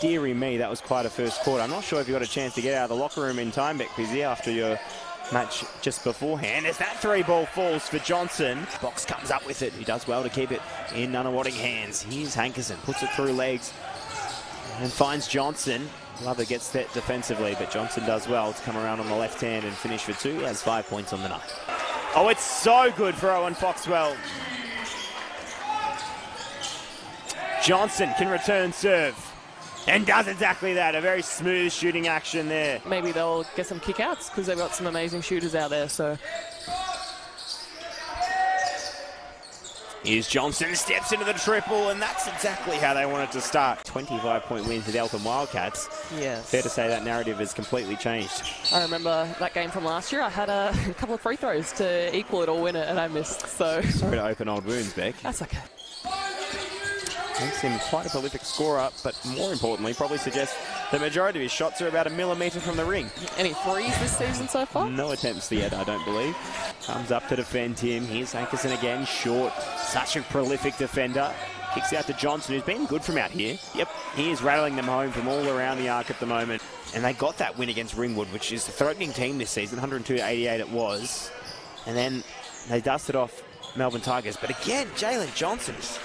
dearie me, that was quite a first quarter. I'm not sure if you got a chance to get out of the locker room in time, Beck, busy after your match just beforehand. As that three ball falls for Johnson, Box comes up with it. He does well to keep it in Nunawading hands. Here's Hankerson, puts it through legs and finds Johnson. Glover gets set defensively, but Johnson does well to come around on the left hand and finish for two. He has 5 points on the night. Oh, it's so good for Owen Foxwell. Johnson can return serve and does exactly that. A very smooth shooting action there. Maybe they'll get some kickouts because they've got some amazing shooters out there. So here's Johnson, steps into the triple, and that's exactly how they want it to start. 25-point win for the Eltham Wildcats. Yes. Fair to say that narrative has completely changed. I remember that game from last year. I had a couple of free throws to equal it or win it, and I missed. So sorry to open old wounds, Beck. That's okay. Makes him quite a prolific scorer, but more importantly, probably suggests the majority of his shots are about a millimetre from the ring. Any threes this season so far? No attempts yet, I don't believe. Comes up to defend him. Here's Hankerson again, short. Such a prolific defender. Kicks out to Johnson, who's been good from out here. Yep, he is rattling them home from all around the arc at the moment. And they got that win against Ringwood, which is a threatening team this season. 102-88 it was. And then they dusted off Melbourne Tigers. But again, Jalen Johnson's